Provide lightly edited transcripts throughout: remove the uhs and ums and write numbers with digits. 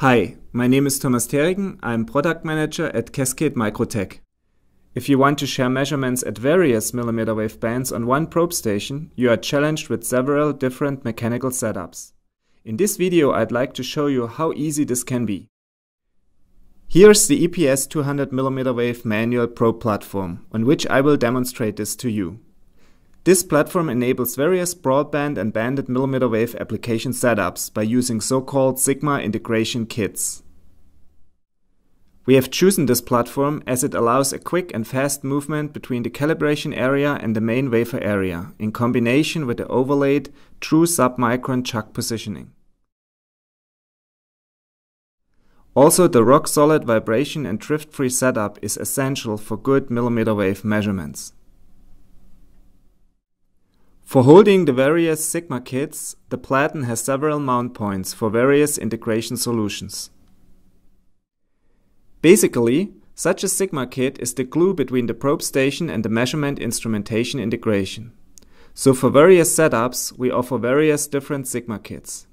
Hi, my name is Thomas Terigen. I'm Product Manager at Cascade Microtech. If you want to share measurements at various millimeter wave bands on one probe station, you are challenged with several different mechanical setups. In this video, I'd like to show you how easy this can be. Here's the EPS 200 millimeter wave manual probe platform, on which I will demonstrate this to you. This platform enables various broadband and banded millimeter wave application setups by using so-called Sigma integration kits. We have chosen this platform as it allows a quick and fast movement between the calibration area and the main wafer area, in combination with the overlaid true submicron chuck positioning. Also, the rock-solid vibration and drift-free setup is essential for good millimeter wave measurements. For holding the various Sigma kits, the Platen has several mount points for various integration solutions. Basically, such a Sigma kit is the glue between the probe station and the measurement instrumentation integration. So for various setups, we offer various different Sigma kits.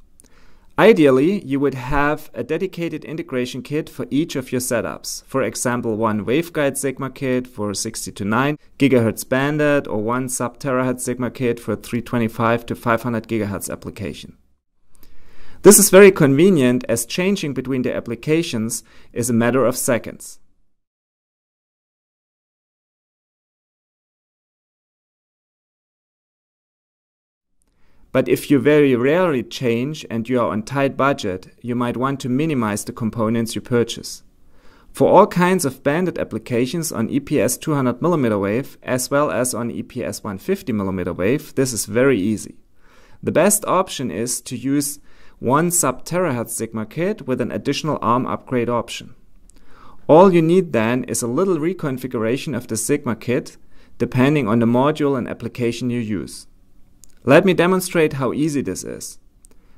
Ideally, you would have a dedicated integration kit for each of your setups. For example, one Waveguide Sigma kit for 60–9 GHz banded, or one sub-Terahertz Sigma kit for 325–500 GHz application. This is very convenient, as changing between the applications is a matter of seconds. But if you very rarely change and you are on tight budget, you might want to minimize the components you purchase. For all kinds of banded applications on EPS 200 mm wave, as well as on EPS 150 mm wave, this is very easy. The best option is to use one sub-Terahertz Sigma kit with an additional ARM upgrade option. All you need then is a little reconfiguration of the Sigma kit, depending on the module and application you use. Let me demonstrate how easy this is.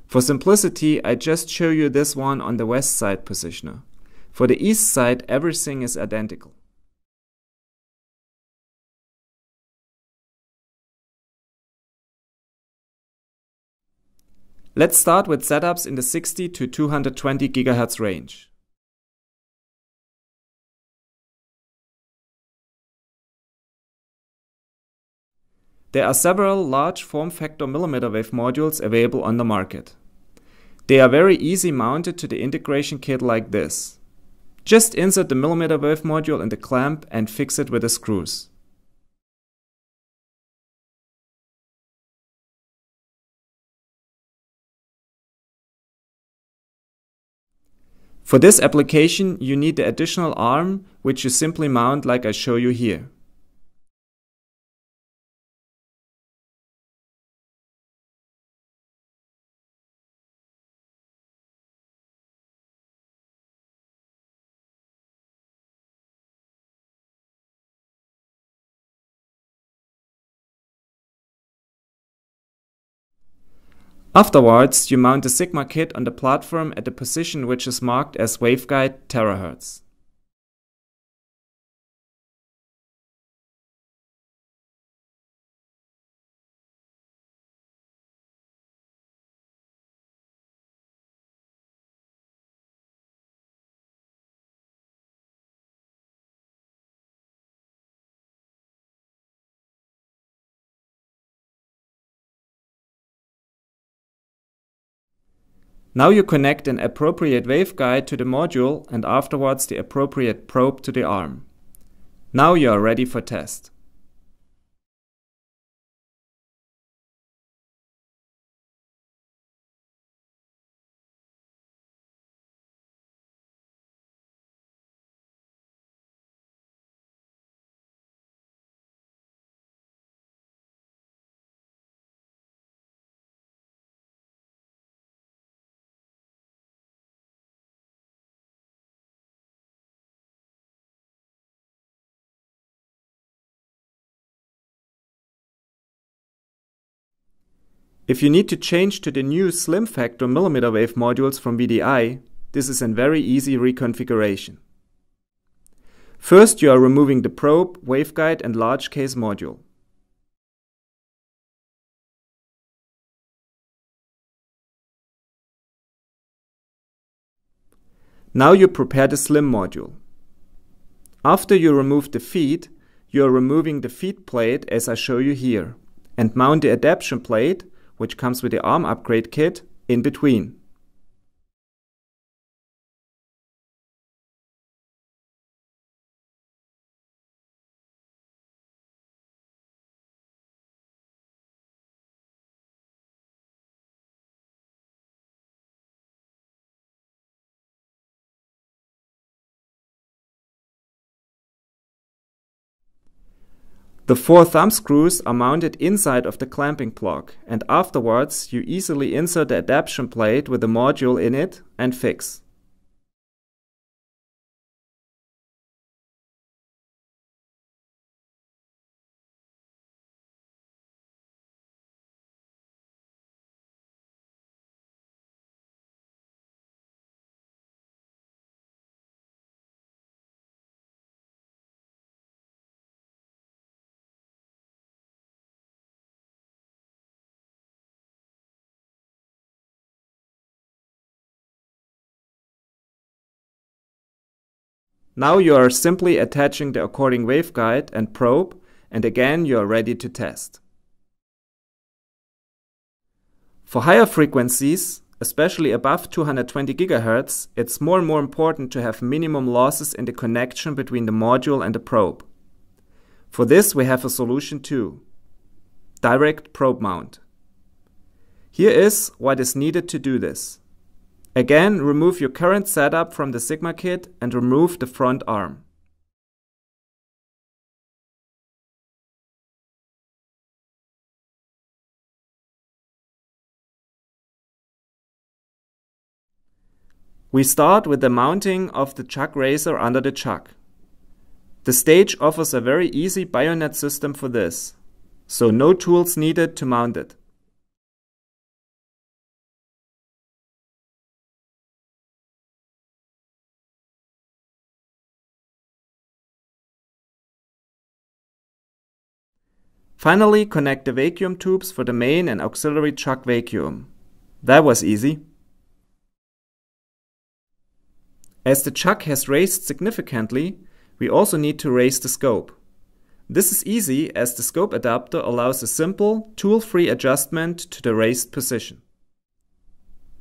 For simplicity, I just show you this one on the west side positioner. For the east side, everything is identical. Let's start with setups in the 60–220 GHz range. There are several large form factor millimeter wave modules available on the market. They are very easy mounted to the integration kit like this. Just insert the millimeter wave module in the clamp and fix it with the screws. For this application, you need the additional arm, which you simply mount like I show you here. Afterwards, you mount the Sigma kit on the platform at the position which is marked as Waveguide Terahertz. Now you connect an appropriate waveguide to the module and afterwards the appropriate probe to the arm. Now you are ready for test. If you need to change to the new slim factor millimeter wave modules from VDI, this is a very easy reconfiguration. First, you are removing the probe, waveguide and large case module. Now you prepare the slim module. After you remove the feed, you are removing the feed plate as I show you here, and mount the adaption plate, which comes with the ARM upgrade kit, in between. The four thumb screws are mounted inside of the clamping block, and afterwards you easily insert the adaption plate with the module in it and fix. Now you are simply attaching the according waveguide and probe, and again you are ready to test. For higher frequencies, especially above 220 GHz, it's more and more important to have minimum losses in the connection between the module and the probe. For this we have a solution too: direct probe mount. Here is what is needed to do this. Again, remove your current setup from the Sigma kit and remove the front arm. We start with the mounting of the chuck racer under the chuck. The stage offers a very easy bionet system for this, so no tools needed to mount it. Finally, connect the vacuum tubes for the main and auxiliary chuck vacuum. That was easy. As the chuck has raised significantly, we also need to raise the scope. This is easy as the scope adapter allows a simple, tool-free adjustment to the raised position.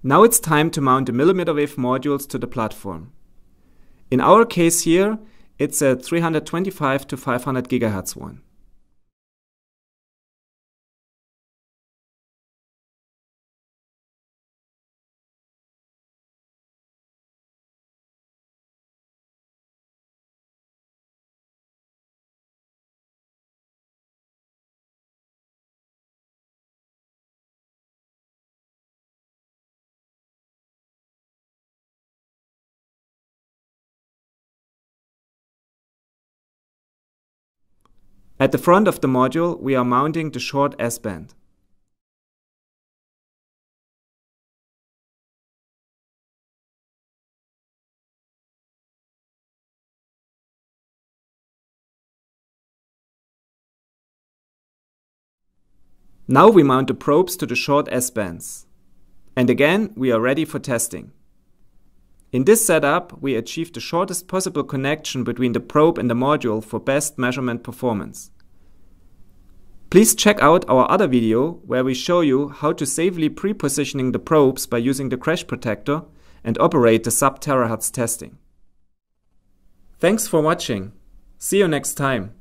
Now it's time to mount the millimeter wave modules to the platform. In our case here, it's a 325 to 500 GHz one. At the front of the module, we are mounting the short S-band. Now we mount the probes to the short S-bands. And again, we are ready for testing. In this setup, we achieve the shortest possible connection between the probe and the module for best measurement performance. Please check out our other video where we show you how to safely pre-positioning the probes by using the crash protector and operate the sub-Terahertz testing. Thanks for watching. See you next time.